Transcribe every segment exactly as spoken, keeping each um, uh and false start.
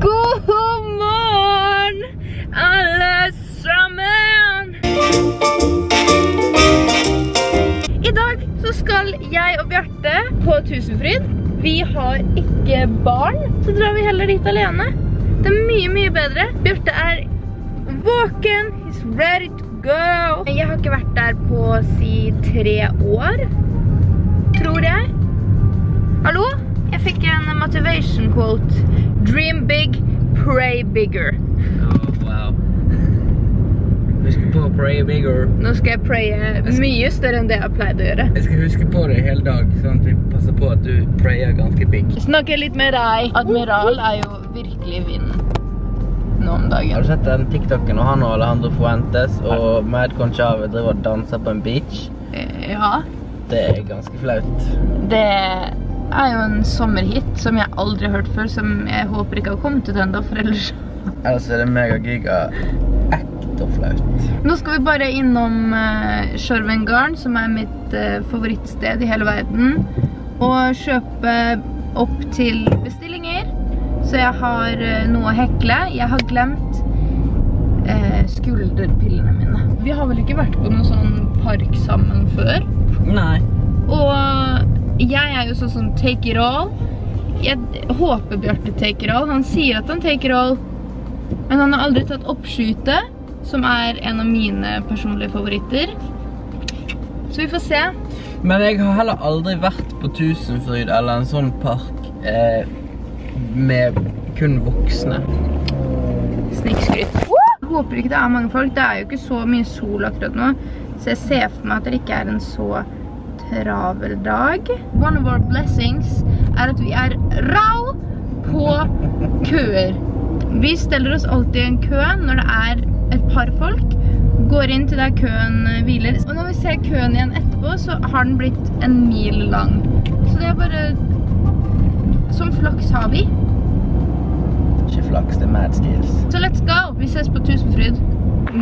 God morgon allesammen! Idag så skal jeg og Bjarte på Tusenfryd. Vi har ikke barn, så drar vi heller dit alene. Det er mye, mye bedre. Bjarte er våken, he's ready to go. Jeg har ikke vært der på si tre år, tror jeg. Hallo? Jeg fikk en motivation quote. Dream big, pray bigger. Oh, wow. Husk på å pray bigger. Nå skal jeg praye mye større enn det jeg pleide å gjøre. Jeg skal huske på det hele dag, sånn at vi passer på at du prayer ganske big. Snakker litt med deg. Admiral er jo virkelig vinden nå om dagen. Har du sett den TikToken og han og Alejandro Fuentes og med Conchave driver og danser på en beach? Ja. Det er ganske flaut. Det er jo en sommerhit som jeg aldri har hørt før, som jeg håper ikke har kommet ut enda, for ellers altså er det megagiga ekt og flaut. Nå skal vi bare innom uh, Sjørvengaren, som er mitt uh, favorittsted i hele verden, og kjøpe opp til bestillinger, så jeg har uh, noe å hekle. Jeg har glemt uh, skulderpillene mine. Vi har vel ikke vært på noen sånn park sammen før? Nei. Og jeg er jo sånn som take it all. Jeg håper Bjarte take it all. Han sier at han take it all, men han har aldri tatt oppskyte, som er en av mine personlige favoritter. Så vi får se. Men jeg har heller aldri vært på Tusenfryd eller en sånn park eh, med kun voksne. Snikskryt. Jeg håper ikke det er mange folk. Det er jo ikke så mye sol akkurat nå, så jeg ser for meg at det ikke er en så travel dag. One of our blessings er at vi er rau på køer. Vi steller oss alltid i en kø når det er et par folk, går inn til der køen hviler, og når vi ser køen igjen etterpå, så har den blitt en mil lang. Så det er bare som flaks har vi. Ikke flaks, det er mad skills. Så let's go! Vi ses på Tusenfryd.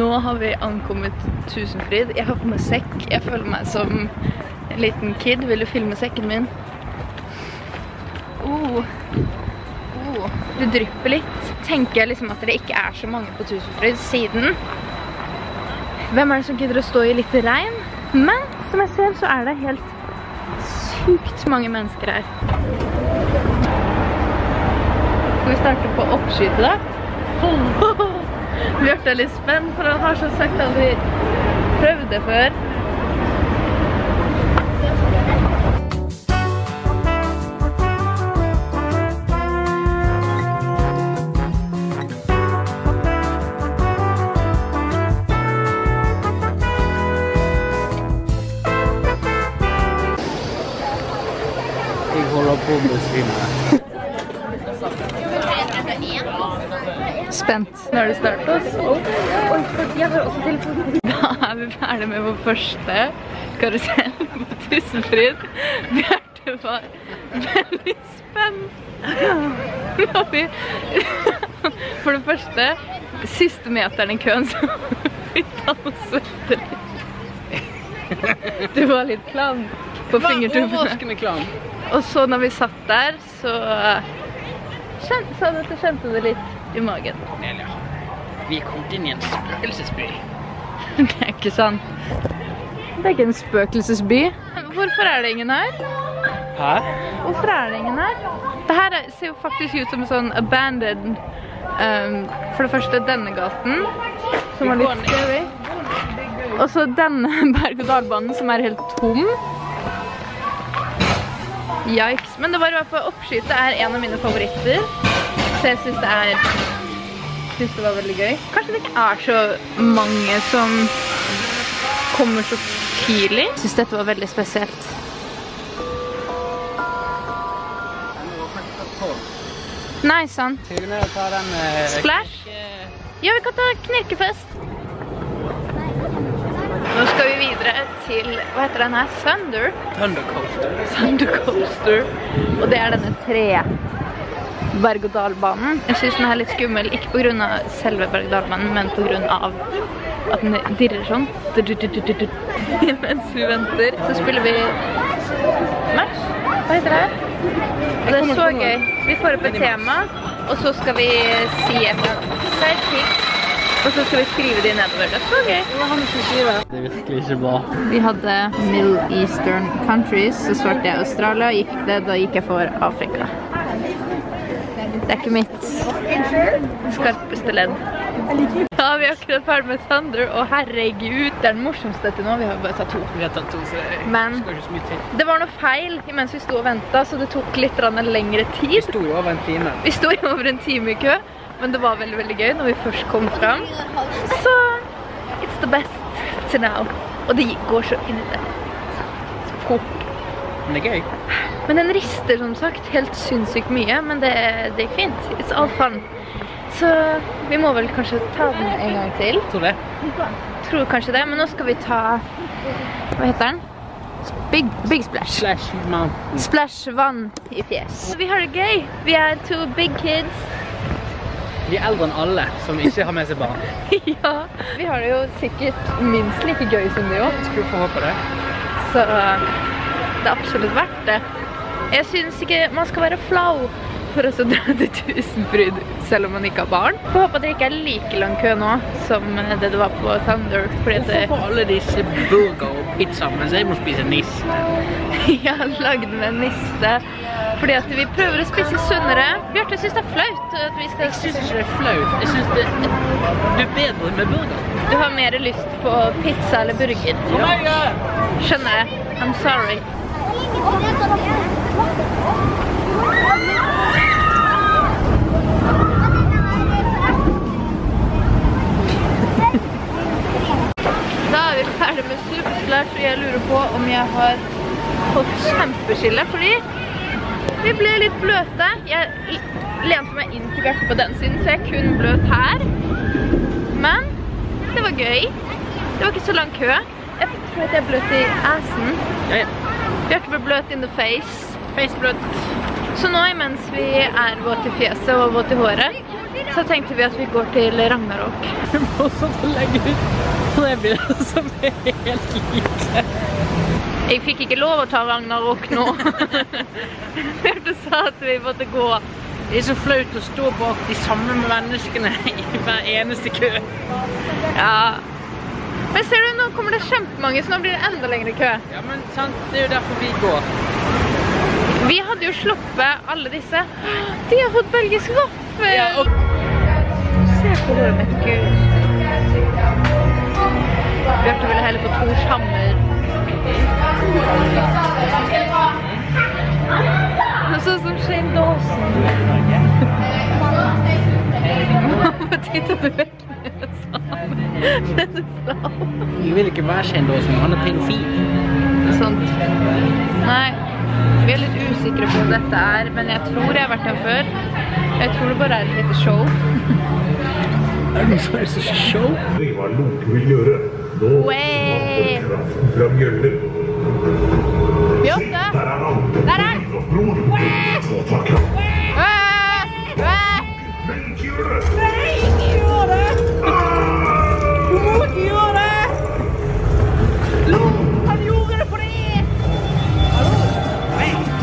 Nå har vi ankommet Tusenfryd. Jeg har på meg sekk. Jeg føler meg som en liten kid. Vil du filme sekken min? Oh. Oh. Det drypper litt. Tenker jeg liksom at det ikke er så mange på Tusenfryd siden. Hvem er det som gidder å stå i litt regn? Men som jeg ser, så er det helt sykt mange mennesker her. Skal vi starte på oppskyte da? Oh. Bjarte er litt spent, for han har så sagt at vi prøvde det før. Spent. Nå er det snart oss. Da er vi ferdig med vår første karusell på Tusenfryd. Bjarte var veldig spent. For det første, siste meteren i køen, så fikk han å svette litt. Det var litt klam på fingertuppene. Og så når vi satt der, så kjente han at jeg kjente det litt i magen. Cornelia, vi kom inn i en spøkelsesby. Det er ikke sant. Det er ikke en spøkelsesby. Hvorfor er det ingen her? Hæ? Hvorfor er det ingen her? Dette ser jo faktisk ut som en sånn abandoned. Um, for det første denne gaten, som var litt skrevet. Og så denne berg-og-dalbanen som er helt tom. Yikes, men det var i hvert fall oppskytet er en av mine favoritter. Så jeg synes det er, synes det var veldig gøy. Kanskje det ikke er så mange som kommer så tidlig. Jeg synes dette var veldig spesielt. Nei, sant. Splash? Ja, vi kan ta knirkefest. Nå skal vi videre til, hva heter den her? Thunder? Thunder Coaster. Thunder Coaster. Og det er denne tre berg-og-dalbanen. Jeg synes den er litt skummel, ikke på grunn av selve berg-og-dalbanen, men på grunn av at den dirrer sånn. Mens vi venter, så spiller vi match. Hva heter det her? Og det er så gøy. Vi får opp et tema. Och så ska vi se på sidekick. Och så ska vi skriva det i nederbörden. Okej. Det visste inte bra. Vi hade Middle Eastern Countries. Så svarte jag Australien. Gick det, då gick jag för Afrika. Det är inte mitt skarpaste led. Ja, vi har akkurat färd med Thunder. Och herregud, det är den morsomste till någon. Vi har bara tagit två. Vi har tagit två, så men det var nog fel medan vi stod och väntade. Så det tog lite längre tid. Vi stod ju över en timme. Vi stod ju över en timme i kö. Men det var väldigt, väldigt gøy när vi först kom fram. Så, it's the best till now. Och det går så in i det. Så fort. Men det är gøy. Men den rister som sagt helt synssykt mycket. Men det, det är fint. It's all fun. Så vi må väl kanske ta den en gång till. Tror det. Tror kanske det. Men nu ska vi ta, vad heter den? Big, big splash. Splash mountain. Splash vann i fjäs. Vi har det gøy. Vi är two big kids. Vi är äldre än alla som inte har med sig barn. Ja, vi har det ju säkert minst lika gøy som det också. Skulle få hoppa det. Så det är absolut värt det. Jag syns inte man ska vara flau för att så dra till Tusenfryd, även om man inte har barn. Får hoppa att det inte är lika lång kö nu som det, det var på Thunder. Varför får alla dessa burger och pizza med sig? Man spiser niste. Ja, lagd med niste. Fordi at vi prøver å spise sunnere. Bjarte, jeg synes det er flaut at vi skal... Jeg synes ikke det er flaut. Jeg synes det... Du er bedre med burger. Du har mer lyst på pizza eller burger. Ja. Skjønner jeg. I'm sorry. Da er vi ferdig med Supersplash, og jeg lurer på om jeg har fått kjempeskille, fordi vi blev lite blöta. Jag lente mig in till Bjarte på den sidan så jag kunde blöt här. Men det var gøy. Det var inte så lång kö. Jag tror att jag blöt i assen. Ja, ja. Bjarte blev blöt in the face. Face blöt. Så nu imens vi är våt i fjeset och våt i håret så tänkte vi att vi går till Ragnaråk. Vi måste lägga ut fläbbilar som är helt lite. Jag fick inte lov att ta Ragnaråk nu. Du sa att vi måste gå. Det är så flaut att stå bak de samma människorna i varje eneste kö. Ja. Men ser du, nu kommer det kjempemange så nu blir det ända längre kö. Ja men sant, det är ju därför vi går. Vi hade ju sluppet alla dessa. De har fått belgisk vaffel. Ja, och... Se på det med gud. Bjarte ville hellre på Tors hammer. Det såg som Shane Dawson. Mamma tittar på väggen och jag vill inte vara Shane Dawson, han är pedofil. Sånt. Nej, vi är lite osäkra på vad detta är, men jag tror jag har varit här förr. Jag tror det bara är lite show. Är det så här så show? Det var långt vi vill göra. Way! Vi åkte! Där är han! Way! Way! Way! Nej, inte gör det! Du må inte göra det! Lå, han gjorde det på det!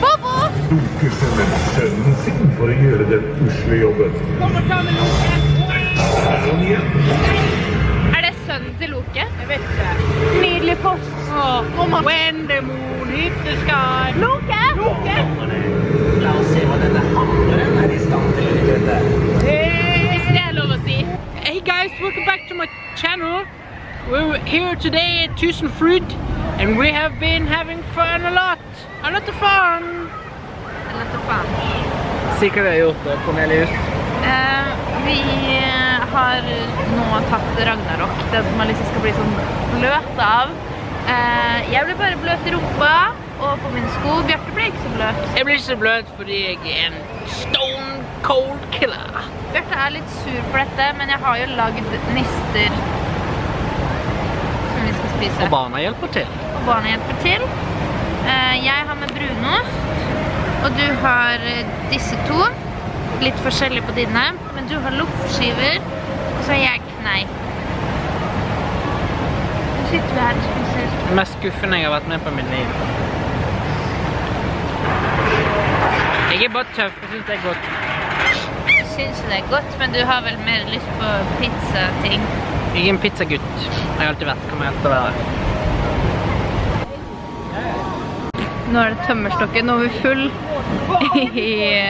Bobo! Du kan sända för att göra det usla jobbet. Kom och ta med loket! Sönder till Loke. Jag vet inte. Nydlig post. Ja. Oh, when the moon hit the sky. Loke! Loke! Låt oss se vad den där hamnen är i stand till livet där. Det är lov att se. Hey guys, welcome back to my channel. We're here today at Tusenfryd. And we have been having fun a lot. A lot of fun. A lot of fun. Sikkert vi har gjort det, Cornelius. Uh, vi... har nå tatt Ragnaråk, den som man liksom skal bli sånn bløt av. Eh, jeg ble bare bløt i rumpa, og på min sko. Bjarte ble ikke så bløt. Jeg ble ikke så bløt fordi jeg er en stone cold killer. Bjarte er litt sur for dette, men jeg har jo laget nister som vi skal spise. Og barna hjelper til. Og barna hjelper til. Eh, jeg har med brunost, og du har disse to. Lite forskjellig på dine, men du har luftskiver, og så har jeg kneip. Nu sitter vi her og spiser. Det mest skuffende jeg har vært med på min liv. Jeg er bare tøff, jeg synes det er godt. syns sådär gott, men du har väl mer lust på pizza-ting? Jag är en pizzagutt. Jag har alltid varit, kommer jag inte vara där. Nu har det tömmerstocken och vi är full i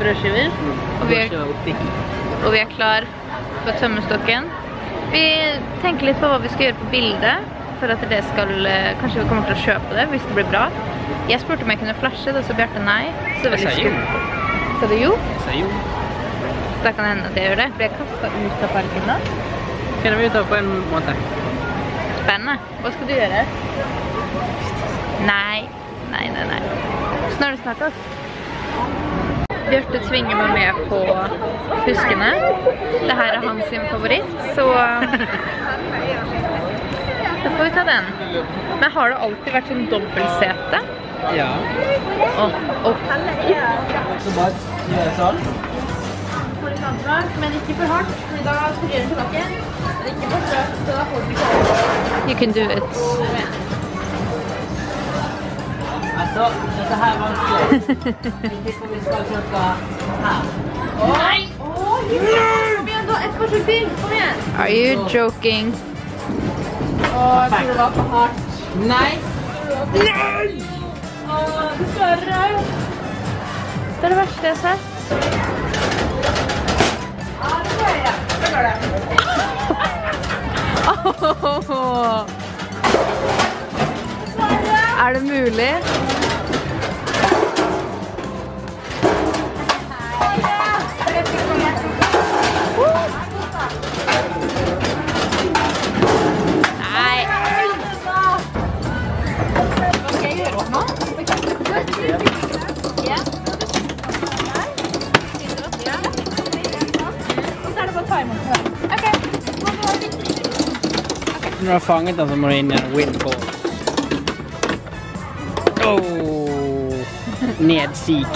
brödskivor. Och, och vi är klar för tömmerstocken. Vi tänker lite på vad vi ska göra på bilder. För att det ska, kanske vi kommer att köpa det, visst det blir bra. Jag spurte om jag kunde flasha det, så Bjarte nej. Så jag sa jo. Sa du jo? Jag sa jo. Det kan hända att jag gör det. Blir jag kastad ut av parken då? Kan vi ta på en måte? Spännande. Vad ska du göra? Nej, nej, nej, nej. Snart vi snackas. Bjarte tvingar mig med på huskarna. Det här är hans sin favorit, så... då får vi ta den. Men har det alltid varit en dubbelsäte? Ja. Och... och... you can do it. Alltså, det här var en skoj. Vi får vi ska köpa här. Nej! Kom igen då, ett försök till, kom igen! Are you joking? Åh, jag tror det var för hårt. Nej! Nej! Åh, det större! Det är det värsta jag sett. Ja, det var det. Det var det. Åh! Är det möjligt? Nej. Vad ska jag göra åt honom? Ja. Och så är det bara timer. Okej. Nu har jag fångat den som har in en windball. Oh, nedsik.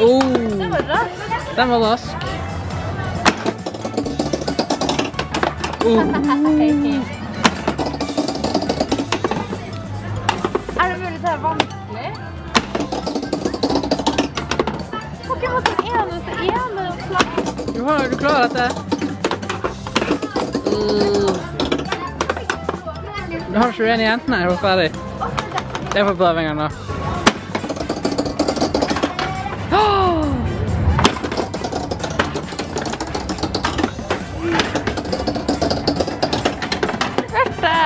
Oh, den var rask. Den var rask. Oh. Är det möjligt här vanskligt? Och jag har en eneste en slags. Nu har du klarat det. Nu har du en igen. Nej, jag var färdig. Jag får pröva en gång då. Oh! Värsta!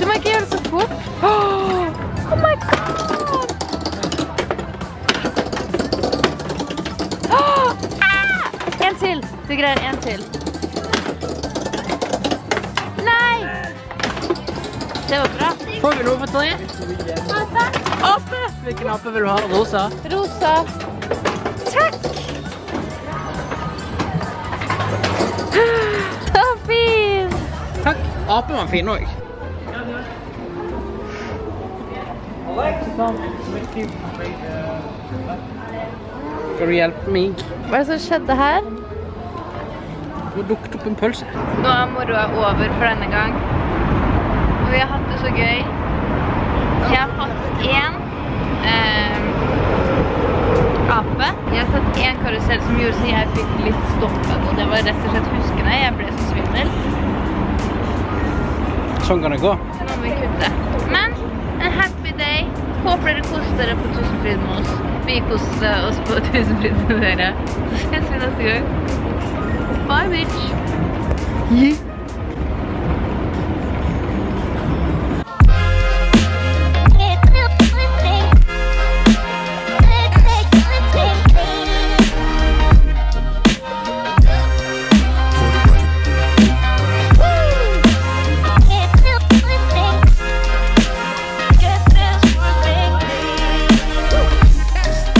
Du märker göra så fort. Oh! Oh my god! Oh! Ah! En till. Du grejer en till. Det var bra. Får vi lov att ta det? Ape. Ape. Vilken ape vill du ha? Rosa. Rosa. Tack. Så fin. Tack. Apen var fin nog. Ska du hjälpa mig? Vad är det som skedde här? Du dukt upp en pölse. Nu är moroa över för denna gång. Vi har haft det så gøy. Jag har fått en eh, ape. Jag har fått en karusell som gjorde så jag fick lite stoppad. Och det var rätt och sett huskarna. Jag blev så svimmel. Så kan det gå. Men en happy day. Håper dere koste dere på Tusenfryd med oss. Vi koste oss på Tusenfryd med dere. Så ses vi nästa gång. Bye bitch. Yeah.